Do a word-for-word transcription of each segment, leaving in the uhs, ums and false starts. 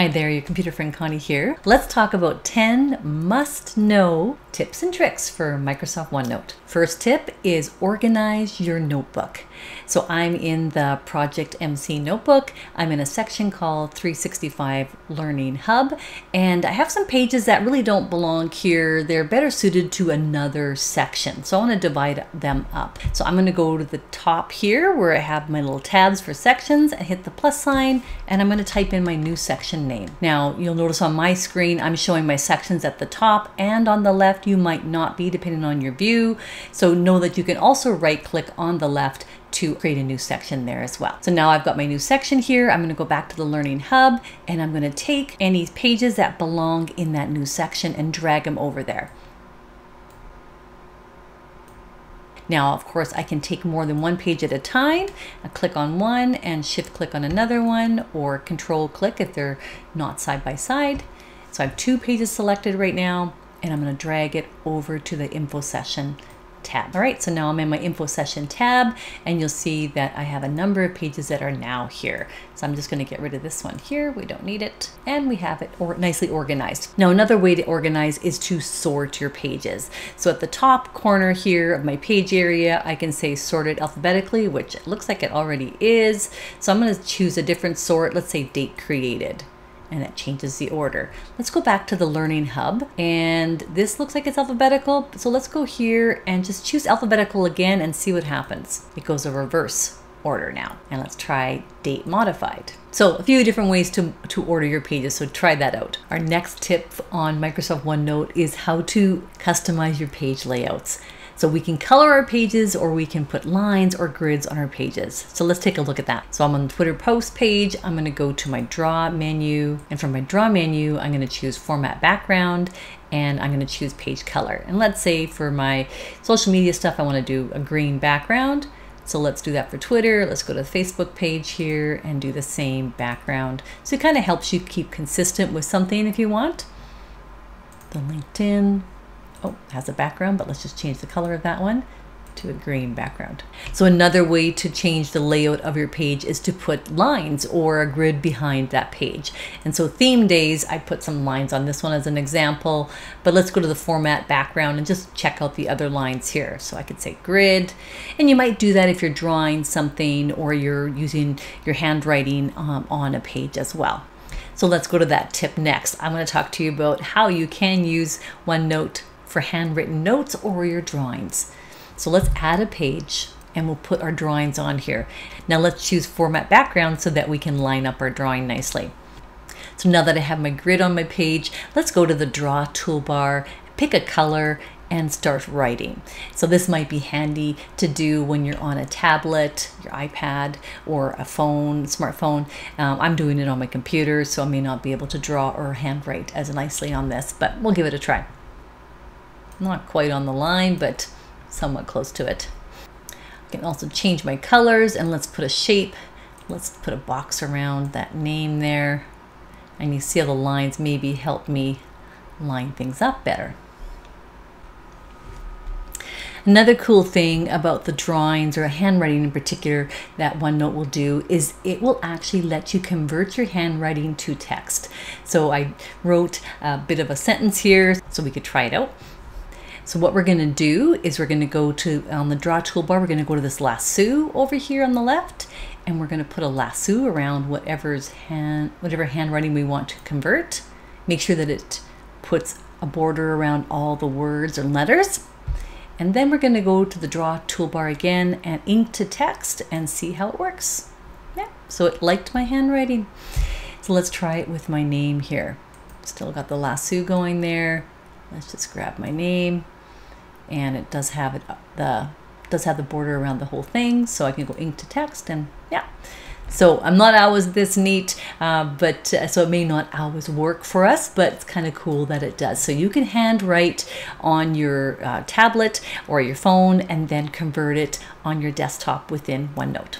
Hi there, your computer friend Connie here. Let's talk about ten must-know tips and tricks for Microsoft OneNote. First tip is organize your notebook. So I'm in the Project M C notebook. I'm in a section called three sixty-five Learning Hub, and I have some pages that really don't belong here. They're better suited to another section. So I want to divide them up. So I'm going to go to the top here where I have my little tabs for sections. I hit the plus sign and I'm going to type in my new section name. Now you'll notice on my screen, I'm showing my sections at the top and on the left. You might not be depending on your view. So know that you can also right click on the left to create a new section there as well. So now I've got my new section here. I'm going to go back to the Learning Hub and I'm going to take any pages that belong in that new section and drag them over there. Now, of course, I can take more than one page at a time. I click on one and shift click on another one, or control click if they're not side by side. So I have two pages selected right now, and I'm going to drag it over to the info session tab. All right, so now I'm in my info session tab, and you'll see that I have a number of pages that are now here. So I'm just going to get rid of this one here. We don't need it. And we have it or nicely organized. Now, another way to organize is to sort your pages. So at the top corner here of my page area, I can say sorted alphabetically, which it looks like it already is. So I'm going to choose a different sort. Let's say date created. And it changes the order. Let's go back to the Learning Hub, and this looks like it's alphabetical. So let's go here and just choose alphabetical again and see what happens. It goes a reverse order now. And let's try date modified. So a few different ways to, to order your pages, so try that out. Our next tip on Microsoft OneNote is how to customize your page layouts. So we can color our pages, or we can put lines or grids on our pages. So let's take a look at that. So I'm on the Twitter post page. I'm going to go to my draw menu, and from my draw menu, I'm going to choose format background, and I'm going to choose page color. And let's say for my social media stuff, I want to do a green background. So let's do that for Twitter. Let's go to the Facebook page here and do the same background. So it kind of helps you keep consistent with something if you want. The LinkedIn. Oh, it has a background, but let's just change the color of that one to a green background. So another way to change the layout of your page is to put lines or a grid behind that page. And so theme days, I put some lines on this one as an example, but let's go to the format background and just check out the other lines here. So I could say grid, and you might do that if you're drawing something or you're using your handwriting um, on a page as well. So let's go to that tip next. I'm going to talk to you about how you can use OneNote for handwritten notes or your drawings. So let's add a page and we'll put our drawings on here. Now let's choose format background so that we can line up our drawing nicely. So now that I have my grid on my page, let's go to the draw toolbar, pick a color, and start writing. So this might be handy to do when you're on a tablet, your iPad, or a phone, smartphone. Um, I'm doing it on my computer, so I may not be able to draw or handwrite as nicely on this, but we'll give it a try. Not quite on the line, but somewhat close to it. I can also change my colors, and let's put a shape. Let's put a box around that name there. And you see how the lines maybe help me line things up better. Another cool thing about the drawings or handwriting in particular that OneNote will do is it will actually let you convert your handwriting to text. So I wrote a bit of a sentence here so we could try it out. So what we're going to do is we're going to go to, on the draw toolbar, we're going to go to this lasso over here on the left, and we're going to put a lasso around whatever's hand, whatever handwriting we want to convert. Make sure that it puts a border around all the words and letters. And then we're going to go to the draw toolbar again and ink to text and see how it works. Yeah, so it liked my handwriting. So let's try it with my name here. Still got the lasso going there. Let's just grab my name. And it does have it the does have the border around the whole thing, so I can go ink to text, and yeah. So I'm not always this neat, uh, but uh, so it may not always work for us, but it's kind of cool that it does. So you can handwrite on your uh, tablet or your phone, and then convert it on your desktop within OneNote.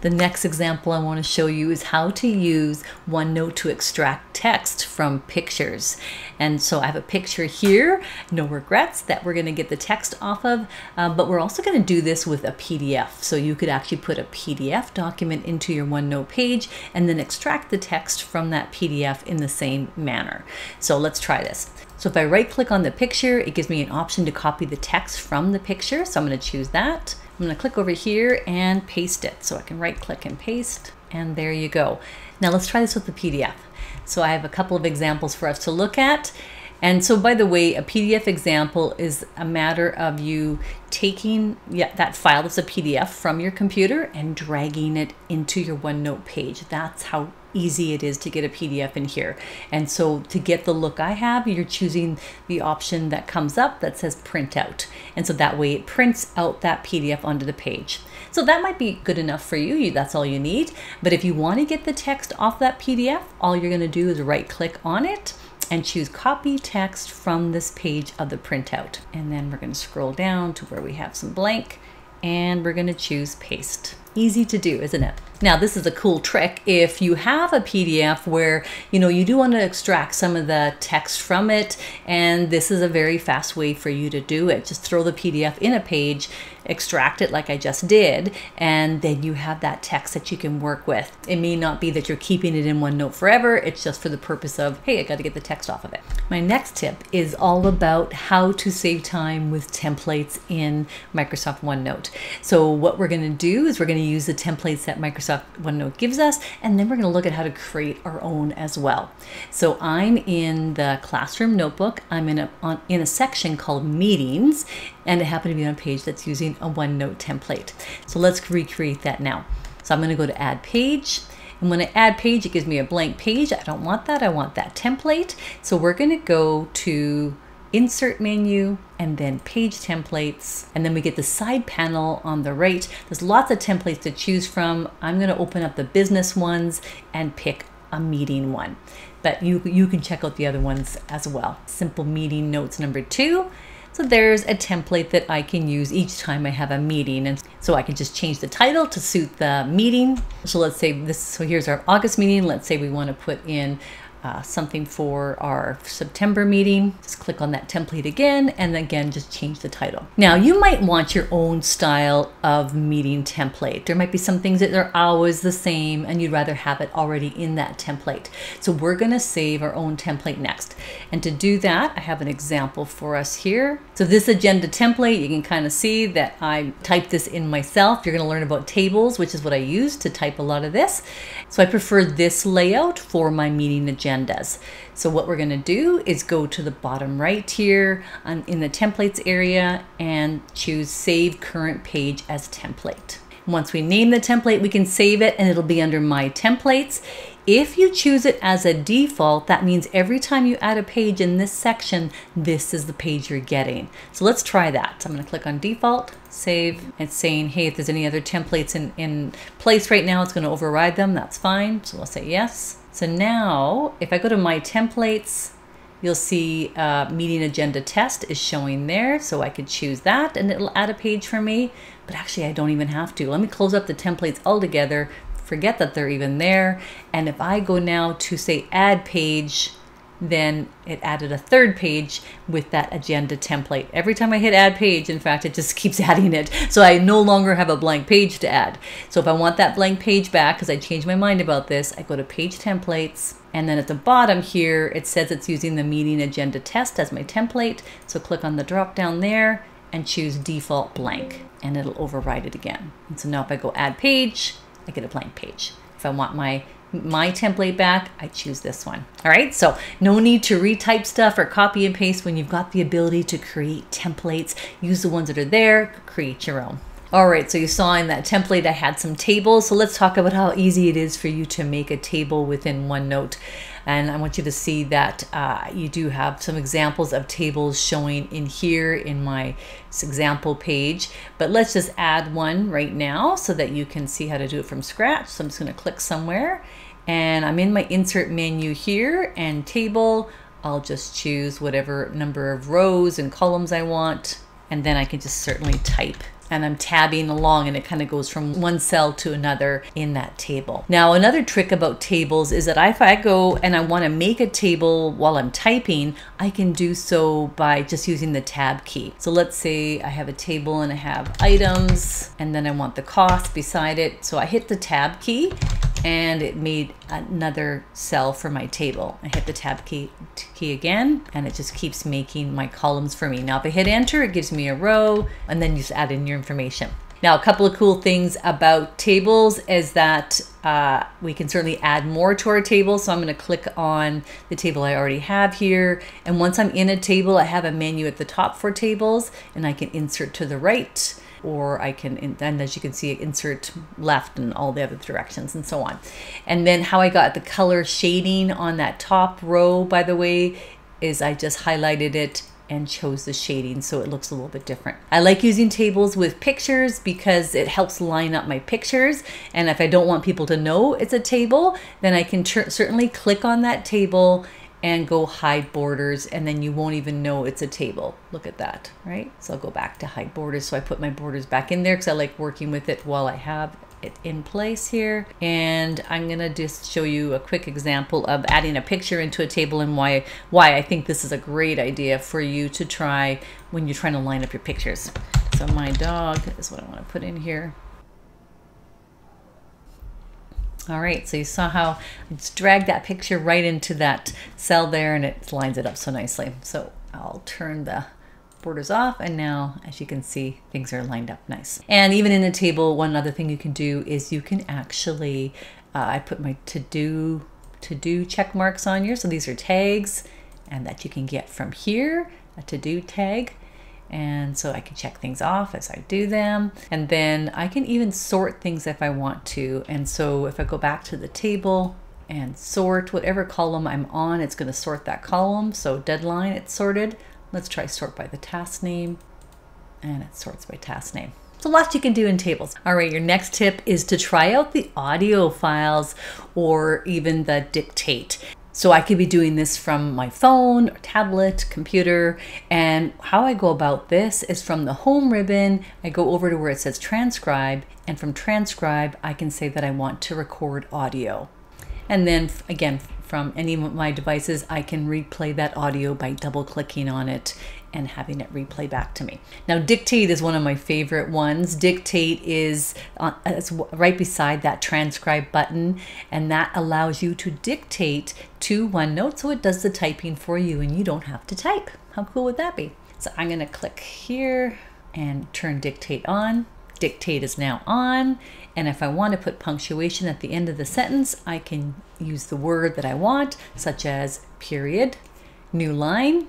The next example I want to show you is how to use OneNote to extract text from pictures. And so I have a picture here, no regrets, that we're going to get the text off of, uh, but we're also going to do this with a P D F. So you could actually put a P D F document into your OneNote page and then extract the text from that P D F in the same manner. So let's try this. So if I right click on the picture, it gives me an option to copy the text from the picture. So I'm going to choose that. I'm going to click over here and paste it. So I can right click and paste, and there you go. Now let's try this with the P D F. So I have a couple of examples for us to look at. And so, by the way, a P D F example is a matter of you taking yeah, that file that's a P D F from your computer and dragging it into your OneNote page. That's how easy it is to get a P D F in here. And so to get the look I have, you're choosing the option that comes up that says print out. And so that way it prints out that P D F onto the page. So that might be good enough for you. you that's all you need. But if you want to get the text off that P D F, all you're going to do is right click on it and choose copy text from this page of the printout. And then we're going to scroll down to where we have some blank, and we're going to choose paste. Easy to do, isn't it? Now, this is a cool trick if you have a P D F where, you know, you do want to extract some of the text from it, and this is a very fast way for you to do it. Just throw the P D F in a page, extract it like I just did, and then you have that text that you can work with. It may not be that you're keeping it in OneNote forever. It's just for the purpose of, hey, I got to get the text off of it. My next tip is all about how to save time with templates in Microsoft OneNote. So what we're going to do is we're going to use the templates that Microsoft OneNote gives us, and then we're going to look at how to create our own as well. So I'm in the classroom notebook. I'm in a on, in a section called meetings, and it happened to be on a page that's using a OneNote template. So let's recreate that now. So I'm going to go to add page, and when I add page, it gives me a blank page. I don't want that. I want that template. So we're going to go to insert menu and then page templates, and then we get the side panel on the right. There's lots of templates to choose from. I'm going to open up the business ones and pick a meeting one, but you you can check out the other ones as well. Simple meeting notes number two. So there's a template that I can use each time I have a meeting, and so I can just change the title to suit the meeting. So let's say this, so here's our August meeting. Let's say we want to put in Uh, something for our September meeting. Just click on that template again, and again just change the title. Now you might want your own style of meeting template. There might be some things that are always the same and you'd rather have it already in that template. So we're going to save our own template next. And to do that, I have an example for us here. So this agenda template, you can kind of see that I typed this in myself. You're going to learn about tables, which is what I use to type a lot of this. So I prefer this layout for my meeting agenda. Agendas. So what we're going to do is go to the bottom right here um, in the templates area and choose save current page as template. Once we name the template, we can save it and it'll be under my templates. If you choose it as a default, that means every time you add a page in this section, this is the page you're getting. So let's try that. I'm going to click on default, save. It's saying, hey, if there's any other templates in, in place right now, it's going to override them. That's fine. So we'll say yes. So now if I go to my templates, you'll see uh, meeting agenda test is showing there. So I could choose that and it'll add a page for me, but actually I don't even have to. Let me close up the templates altogether, forget that they're even there. And if I go now to say add page, then it added a third page with that agenda template. Every time I hit add page, in fact, it just keeps adding it. So I no longer have a blank page to add. So if I want that blank page back, because I changed my mind about this, I go to page templates. And then at the bottom here, it says it's using the meeting agenda test as my template. So click on the drop down there and choose default blank, and it'll override it again. And so now if I go add page, I get a blank page. If I want my my template back, I choose this one. All right, so no need to retype stuff or copy and paste when you've got the ability to create templates. Use the ones that are there, create your own. All right, so you saw in that template I had some tables. So let's talk about how easy it is for you to make a table within OneNote. And I want you to see that uh, you do have some examples of tables showing in here in my example page. But let's just add one right now so that you can see how to do it from scratch. So I'm just going to click somewhere, and I'm in my insert menu here, and table, I'll just choose whatever number of rows and columns I want, and then I can just certainly type and I'm tabbing along, and it kind of goes from one cell to another in that table. Now, another trick about tables is that if I go and I want to make a table while I'm typing, I can do so by just using the tab key. So let's say I have a table and I have items, and then I want the cost beside it. So I hit the tab key and it made another cell for my table. I hit the tab key, key again, and it just keeps making my columns for me. Now if I hit enter, it gives me a row, and then you just add in your information. Now, a couple of cool things about tables is that uh, we can certainly add more to our table. So I'm going to click on the table I already have here. And once I'm in a table, I have a menu at the top for tables, and I can insert to the right, or I can, and as you can see, insert left and all the other directions and so on. And then how I got the color shading on that top row, by the way, is I just highlighted it and chose the shading, so it looks a little bit different. I like using tables with pictures because it helps line up my pictures, and if I don't want people to know it's a table, then I can certainly click on that table and go hide borders, and then you won't even know it's a table. Look at that, right? So I'll go back to hide borders. So I put my borders back in there because I like working with it while I have it in place here. And I'm gonna just show you a quick example of adding a picture into a table and why why I think this is a great idea for you to try when you're trying to line up your pictures. So my dog is what I want to put in here. All right, so you saw how I just dragged that picture right into that cell there, and it lines it up so nicely. So I'll turn the borders off, and now, as you can see, things are lined up nice. And even in a table, one other thing you can do is you can actually, uh, I put my to-do to-do check marks on here. So these are tags, and that you can get from here, a to-do tag. And so I can check things off as I do them. And then I can even sort things if I want to. And so if I go back to the table and sort whatever column I'm on, it's going to sort that column. So deadline, it's sorted. Let's try sort by the task name, and it sorts by task name. So lots you can do in tables. All right, your next tip is to try out the audio files or even the dictate. So I could be doing this from my phone, or tablet, computer, and how I go about this is from the home ribbon, I go over to where it says transcribe, and from transcribe, I can say that I want to record audio. And then again, from any of my devices, I can replay that audio by double clicking on it and having it replay back to me. Now, dictate is one of my favorite ones. Dictate is uh, it's right beside that transcribe button, and that allows you to dictate to OneNote, so it does the typing for you and you don't have to type. How cool would that be? So I'm gonna click here and turn dictate on. Dictate is now on, and if I want to put punctuation at the end of the sentence, I can use the word that I want, such as period, new line.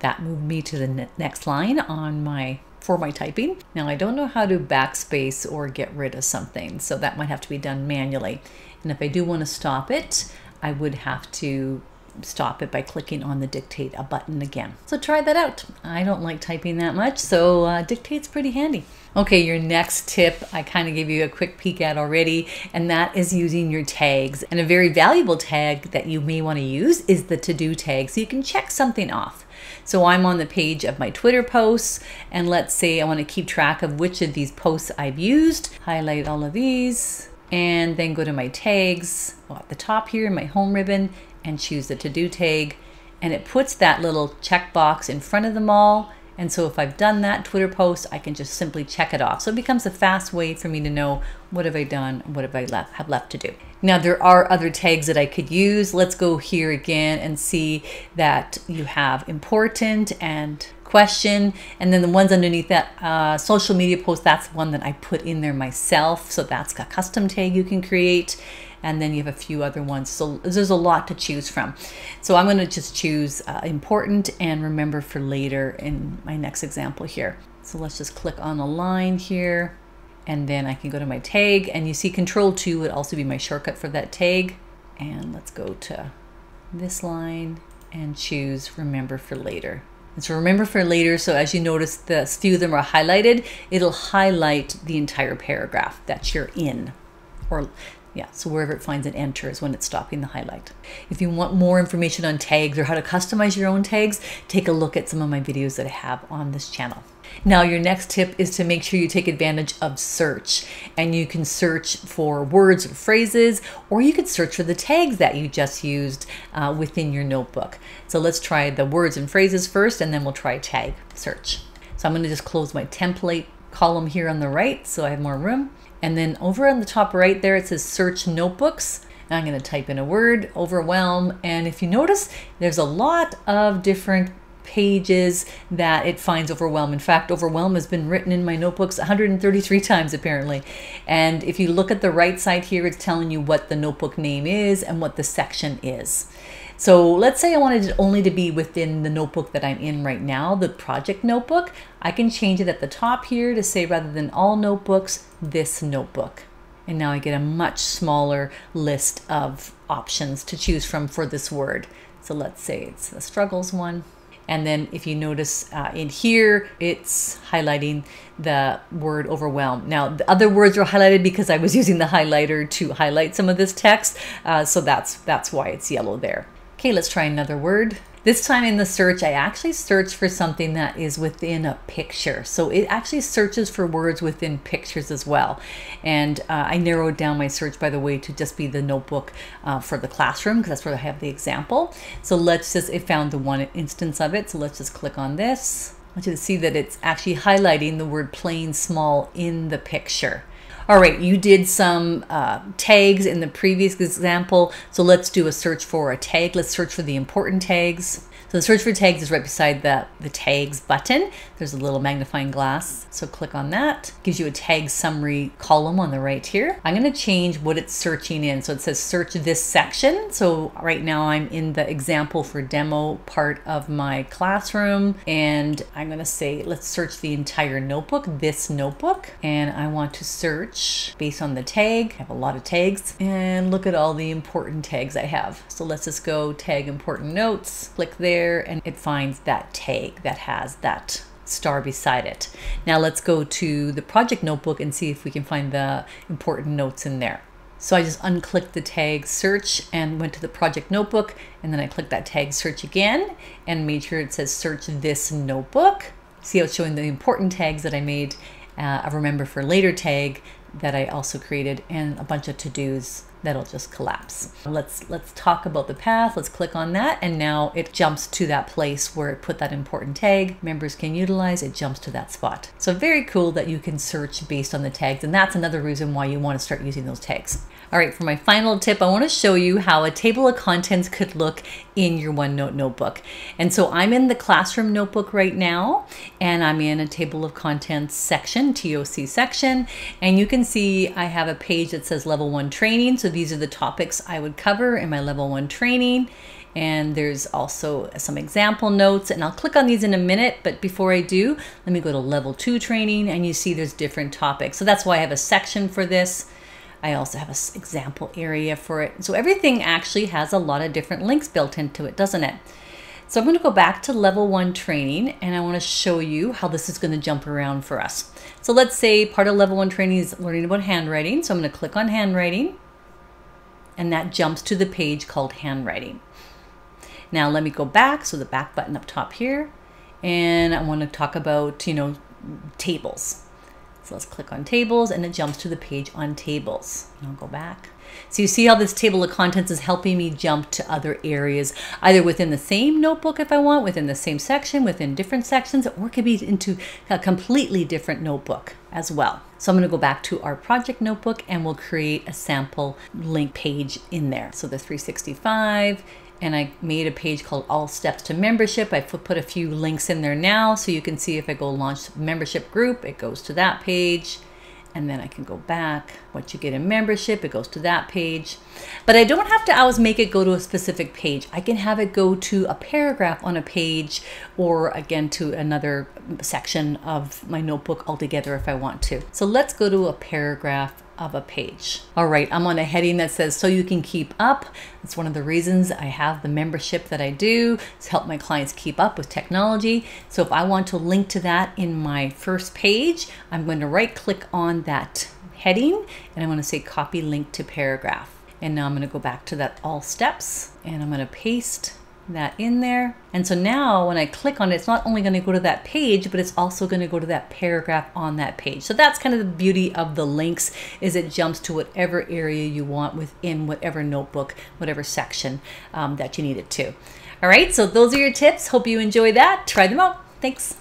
That moved me to the next line on my for my typing. Now I don't know how to backspace or get rid of something, so that might have to be done manually. And if I do want to stop it, I would have to stop it by clicking on the dictate a button again. So try that out. I don't like typing that much, so uh, dictate's pretty handy. Okay, your next tip, I kind of gave you a quick peek at already, and that is using your tags. And a very valuable tag that you may want to use is the to-do tag, so you can check something off. So I'm on the page of my Twitter posts, and let's say I want to keep track of which of these posts I've used. Highlight all of these, and then go to my tags at the top here in my home ribbon, and choose the to-do tag, and it puts that little checkbox in front of them all. And so if I've done that Twitter post, I can just simply check it off. So it becomes a fast way for me to know what have I done, what have I left, have left to do. Now there are other tags that I could use. Let's go here again and see that you have important and question, and then the ones underneath that uh, social media post, that's one that I put in there myself. So that's a custom tag you can create. And then you have a few other ones. So there's a lot to choose from. So I'm gonna just choose uh, important and remember for later in my next example here. So let's just click on a line here, and then I can go to my tag, and you see control two would also be my shortcut for that tag. And let's go to this line and choose remember for later. And so remember for later, so as you notice, the few of them are highlighted, it'll highlight the entire paragraph that you're in. Or Yeah, so wherever it finds an enter is when it's stopping the highlight. If you want more information on tags or how to customize your own tags, take a look at some of my videos that I have on this channel. Now, your next tip is to make sure you take advantage of search, and you can search for words or phrases, or you could search for the tags that you just used uh, within your notebook. So let's try the words and phrases first, and then we'll try tag search. So I'm going to just close my template column here on the right so I have more room. And then over on the top right there, it says search notebooks. And I'm going to type in a word, overwhelm. And if you notice, there's a lot of different pages that it finds overwhelm. In fact, overwhelm has been written in my notebooks one hundred thirty-three times apparently. And if you look at the right side here, it's telling you what the notebook name is and what the section is. So let's say I wanted it only to be within the notebook that I'm in right now, the project notebook. I can change it at the top here to say, rather than all notebooks, this notebook. And now I get a much smaller list of options to choose from for this word. So let's say it's the struggles one. And then if you notice uh, in here, it's highlighting the word overwhelm. Now, the other words are highlighted because I was using the highlighter to highlight some of this text. Uh, so that's, that's why it's yellow there. Okay, let's try another word. This time in the search, I actually searched for something that is within a picture. So it actually searches for words within pictures as well. And uh, I narrowed down my search, by the way, to just be the notebook uh, for the classroom, because that's where I have the example. So let's just, it found the one instance of it. So let's just click on this. I want you to see that it's actually highlighting the word plain small in the picture. All right, you did some uh, tags in the previous example. So let's do a search for a tag. Let's search for the important tags. So the search for tags is right beside the, the tags button. There's a little magnifying glass. So click on that. Gives you a tag summary column on the right here. I'm going to change what it's searching in. So it says search this section. So right now I'm in the example for demo part of my classroom. And I'm going to say, let's search the entire notebook, this notebook. And I want to search based on the tag. I have a lot of tags. And look at all the important tags I have. So let's just go tag important notes. Click there. And it finds that tag that has that star beside it. Now let's go to the project notebook and see if we can find the important notes in there. So I just unclicked the tag search and went to the project notebook, and then I clicked that tag search again and made sure it says search this notebook. See how it's showing the important tags that I made, uh, a remember for later tag that I also created, and a bunch of to-dos that'll just collapse. Let's let's talk about the path. Let's click on that, and now it jumps to that place where it put that important tag. Members can utilize, it jumps to that spot. So very cool that you can search based on the tags, and that's another reason why you want to start using those tags. All right, for my final tip, I want to show you how a table of contents could look in your OneNote notebook. And so I'm in the classroom notebook right now, and I'm in a table of contents section, T O C section, and you can see I have a page that says level one training. So these are the topics I would cover in my level one training. And there's also some example notes, and I'll click on these in a minute. But before I do, let me go to level two training, and you see there's different topics. So that's why I have a section for this. I also have an example area for it. So everything actually has a lot of different links built into it, doesn't it? So I'm going to go back to level one training, and I want to show you how this is going to jump around for us. So let's say part of level one training is learning about handwriting. So I'm going to click on handwriting, and that jumps to the page called handwriting. Now let me go back. So the back button up top here, and I want to talk about, you know, tables. So let's click on tables, and it jumps to the page on tables. I'll go back. So you see how this table of contents is helping me jump to other areas, either within the same notebook if I want, within the same section, within different sections, or it could be into a completely different notebook as well. So I'm going to go back to our project notebook, and we'll create a sample link page in there. So the three sixty-five, and I made a page called All Steps to Membership. I put a few links in there now, so you can see if I go launch membership group, it goes to that page. And then I can go back, once you get in membership, it goes to that page. But I don't have to always make it go to a specific page. I can have it go to a paragraph on a page, or again to another section of my notebook altogether if I want to. So let's go to a paragraph of a page. All right, I'm on a heading that says so you can keep up. That's one of the reasons I have the membership that I do, to help my clients keep up with technology. So if I want to link to that in my first page, I'm going to right click on that heading, and I'm going to say copy link to paragraph. And now I'm going to go back to that all steps, and I'm going to paste that in there. And so now when I click on it, it's not only going to go to that page, but it's also going to go to that paragraph on that page. So that's kind of the beauty of the links, is it jumps to whatever area you want within whatever notebook, whatever section um, that you need it to. All right, so those are your tips. Hope you enjoy that. Try them out. Thanks.